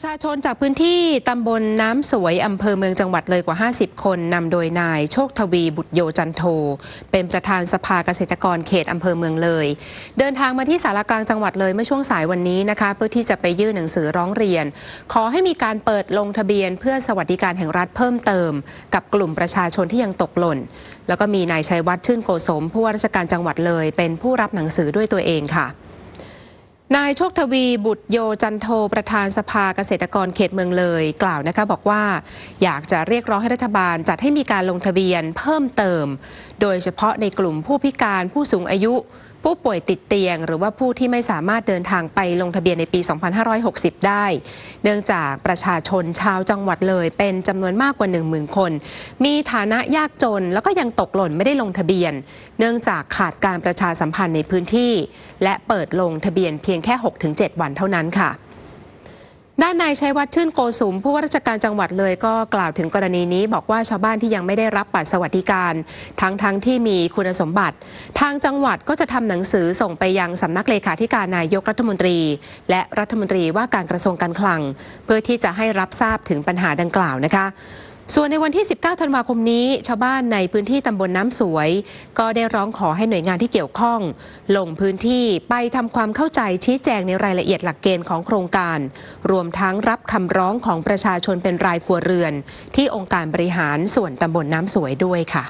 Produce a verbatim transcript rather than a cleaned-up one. ประชาชนจากพื้นที่ตำบลน้ำสวยอำเภอเมืองจังหวัดเลยกว่าห้าสิบคนนำโดยนายโชคทวีบุตรโยจันโทเป็นประธานสภาเกษตรกรเขตอำเภอเมืองเลยเดินทางมาที่ศาลากลางจังหวัดเลยเมื่อช่วงสายวันนี้นะคะเพื่อที่จะไปยื่นหนังสือร้องเรียนขอให้มีการเปิดลงทะเบียนเพื่อสวัสดิการแห่งรัฐเพิ่มเติมกับกลุ่มประชาชนที่ยังตกหล่นแล้วก็มีนายชัยวัฒน์ชื่นโกสมผู้ว่าราชการจังหวัดเลยเป็นผู้รับหนังสือด้วยตัวเองค่ะนายโชคทวีบุตรโยจันโทประธานสภาเกษตรกรเขตเมืองเลยกล่าวนะคะบอกว่าอยากจะเรียกร้องให้รัฐบาลจัดให้มีการลงทะเบียนเพิ่มเติมโดยเฉพาะในกลุ่มผู้พิการผู้สูงอายุผู้ป่วยติดเตียงหรือว่าผู้ที่ไม่สามารถเดินทางไปลงทะเบียนในปีสองพันห้าร้อยหกสิบได้เนื่องจากประชาชนชาวจังหวัดเลยเป็นจำนวนมากกว่า หนึ่งหมื่น คนมีฐานะยากจนแล้วก็ยังตกหล่นไม่ได้ลงทะเบียนเนื่องจากขาดการประชาสัมพันธ์ในพื้นที่และเปิดลงทะเบียนเพียงแค่ หกถึงเจ็ด วันเท่านั้นค่ะด้านนายชัยวัฒน์ชื่นโกสุมผู้ว่าราชการจังหวัดเลยก็กล่าวถึงกรณีนี้บอกว่าชาวบ้านที่ยังไม่ได้รับบัตรสวัสดิการทั้งๆ ท, ที่มีคุณสมบัติทางจังหวัดก็จะทำหนังสือส่งไปยังสำนักเลขาธิการนายกรัฐมนตรีและรัฐมนตรีว่าการกระทรวงการคลังเพื่อที่จะให้รับทราบถึงปัญหาดังกล่าวนะคะส่วนในวันที่สิบเก้าธันวาคมนี้ชาวบ้านในพื้นที่ตำบลน้ำสวยก็ได้ร้องขอให้หน่วยงานที่เกี่ยวข้องลงพื้นที่ไปทำความเข้าใจชี้แจงในรายละเอียดหลักเกณฑ์ของโครงการรวมทั้งรับคำร้องของประชาชนเป็นรายครัวเรือนที่องค์การบริหารส่วนตำบลน้ำสวยด้วยค่ะ